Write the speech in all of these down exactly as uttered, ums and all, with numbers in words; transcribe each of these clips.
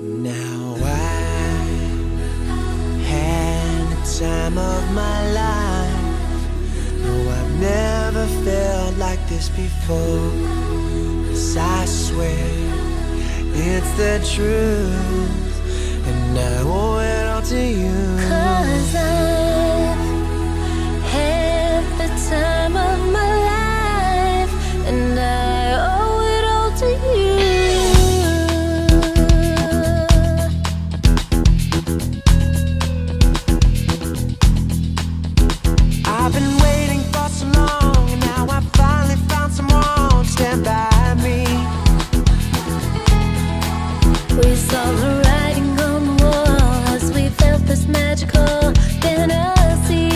Now I had the time of my life. No, I've never felt like this before. 'Cause I swear it's the truth, and I owe it all to you. 'Cause I had the time of my life, and I owe it all to you. I've been waiting for so long, and now I finally found someone to stand by me. We saw the writing on the wall as we felt this magical fantasy.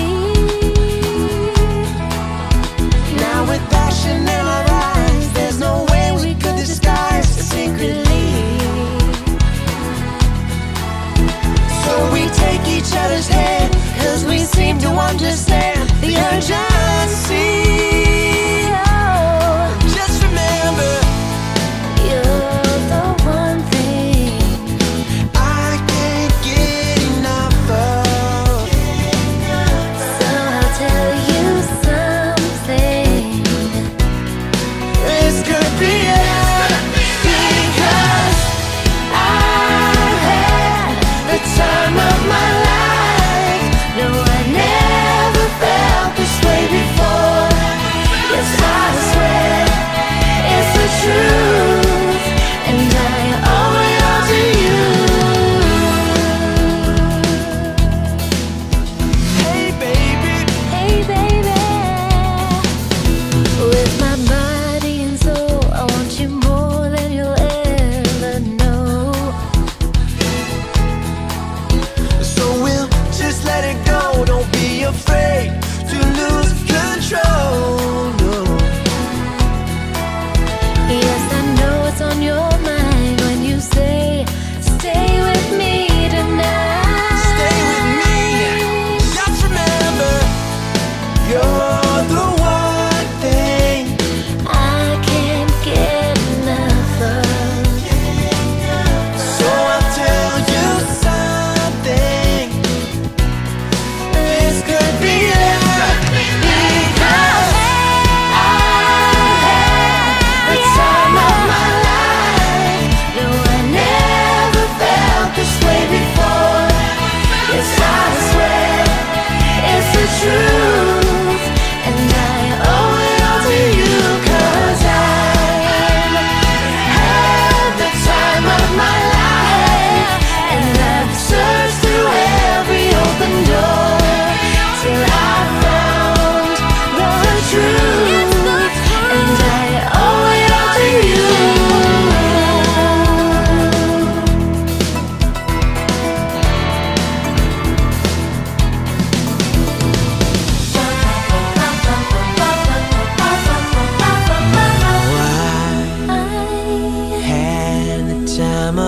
Now with passion in our eyes, there's no way we could disguise it secretly. So we take each other's hand, 'cause we seem to understand the urgency.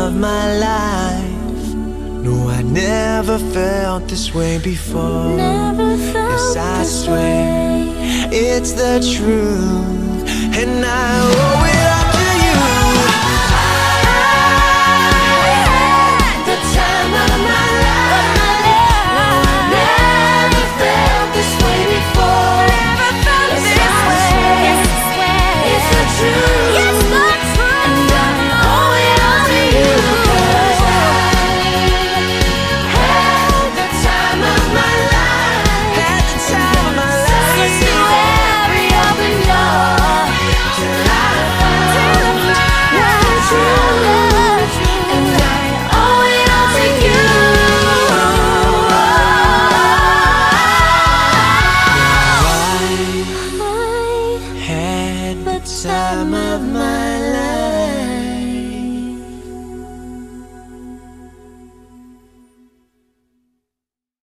Of my life, no, I never felt this way before. Yes, I swear it's the truth, and I owe it all to you. I had the time of my life. No, I never felt this way before. Yes, I swear it's the truth. Time of my life.